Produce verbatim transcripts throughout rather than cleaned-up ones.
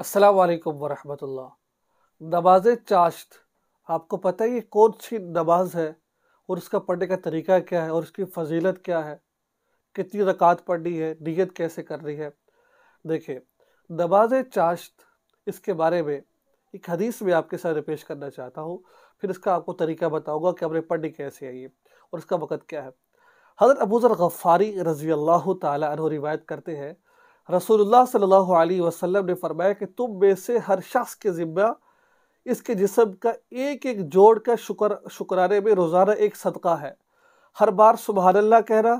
अस्सलामु अलैकुम वरहमतुल्लाह। नमाज चाश्त, आपको पता है ये कौन सी नमाज है और उसका पढ़ने का तरीका क्या है और उसकी फजीलत क्या है, कितनी रकात पढ़नी है, नियत कैसे करनी है। देखिए, नमाज चाश्त इसके बारे में एक हदीस में आपके साथ पेश करना चाहता हूँ, फिर इसका आपको तरीका बताऊँगा कि हमने पढ़नी कैसे है ये और इसका वक़्त क्या है। हज़रत अबू ज़र गफ़ारी रज़ी अल्लाह तआला अन्हु रिवायत करते हैं, रसूलुल्लाह सल्लल्लाहु अलैहि वसल्लम ने फरमाया कि तुम में से हर शख्स के ज़िम्मा इसके जिस्म का एक एक जोड़ का शुक्र शुक्राने में रोज़ाना एक सदका है। हर बार सुबहानल्लाह कहना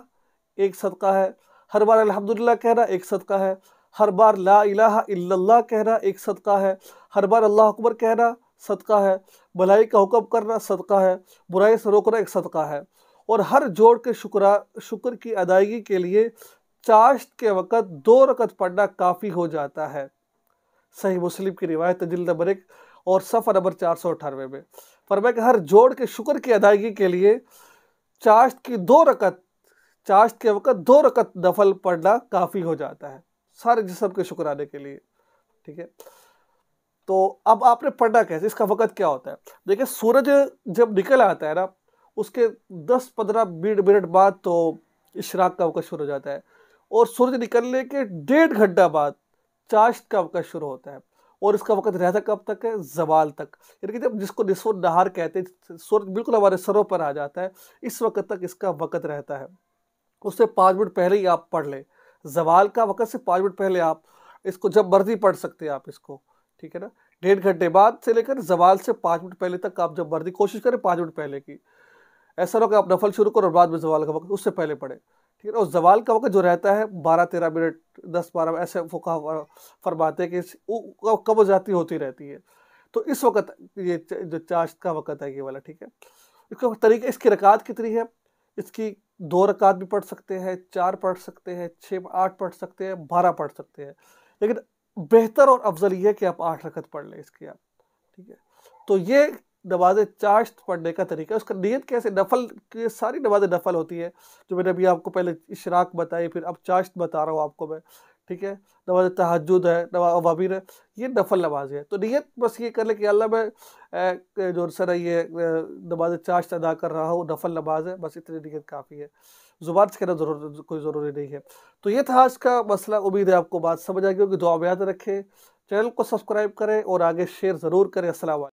एक सदका है, हर बार अल्हम्दुलिल्लाह कहना एक सदका है, हर बार ला इलाहा इल्लल्लाह कहना एक सदका है, हर बार अल्लाह अकबर कहना सदका है, भलाई का हुक्म करना सदका है, बुराई से रोकना एक सदका है। और हर जोड़ के शुक्रा शुक्र की अदायगी के लिए चाश्त के वक़्त दो रकत पढ़ना काफ़ी हो जाता है। सही मुस्लिम की रिवायत जिल्द नंबर एक और सफ़ा नंबर चार सौ अठारवे में फरमाया कि हर जोड़ के शुक्र की अदायगी के लिए चाश्त की दो रकत चाश्त के वक़्त दो रकत नफल पढ़ना काफ़ी हो जाता है, सारे जिस्म के शुक्राने के लिए। ठीक है, तो अब आपने पढ़ना कैसे, इसका वक़्त क्या होता है। देखिए, सूरज जब निकल आता है ना, उसके दस पंद्रह मिनट बाद तो इशराक का वक़्त शुरू हो जाता है और सूरज निकलने के डेढ़ घंटा बाद चाश्त का वक़्त शुरू होता है। और इसका वक़्त रहता कब तक है, ज़वाल तक, यानी कि जब जिसको निस्फ़ो नहार कहते हैं, सूरज बिल्कुल हमारे सरों पर आ जाता है, इस वक्त तक इसका वक़्त रहता है। उससे पाँच मिनट पहले ही आप पढ़ लें, ज़वाल का वक़्त से पाँच मिनट पहले आप इसको जब मर्ज़ी पढ़ सकते हैं आप इसको। ठीक है ना, डेढ़ घंटे बाद से लेकर ज़वाल से पाँच मिनट पहले तक आप जब मर्ज़ी कोशिश करें पाँच मिनट पहले की। ऐसा ना हो कि आप नफल शुरू करो और बाद में ज़वाल का वक़्त उससे पहले पढ़ें। ठीक है, और ज़वाल का वक़्त जो रहता है बारह तेरह मिनट दस बारह, ऐसे फुका फरमाते हैं कि कम हो जाती होती रहती है। तो इस वक्त ये जो चाश्त का वक़्त है ये वाला। ठीक है, इसका तरीका, इसकी रकात कितनी है, इसकी दो रकात भी पढ़ सकते हैं, चार पढ़ सकते हैं, छः आठ पढ़ सकते हैं, बारह पढ़ सकते हैं, लेकिन बेहतर और अफजल ये है कि आप आठ रकत पढ़ लें इसकी आप। ठीक है, तो ये नमाज चाश्त पढ़ने का तरीका। उसका नियत कैसे, नफल की सारी नमाज नफल होती है, जो मैंने अभी आपको पहले इशराक बताई, फिर अब चाश्त बता रहा हूँ आपको मैं। ठीक है, नमाज तहज्जुद है, नमाज अवाबिर है, ये नफल नमाज है। तो नियत बस ये कर ले कि अल्लाह मैं जो सर ये नमाज चाश्त अदा कर रहा हूँ, नफल नमाज है, बस इतनी नियत काफ़ी है, ज़ुबान से कहना जरूर कोई ज़रूरी नहीं है। तो ये था आज का मसला, उम्मीद है आपको बात समझ आ गई होगी। दुआ में याद रखें, चैनल को सब्सक्राइब करें और आगे शेयर ज़रूर करें। अस्सलाम वालेकुम।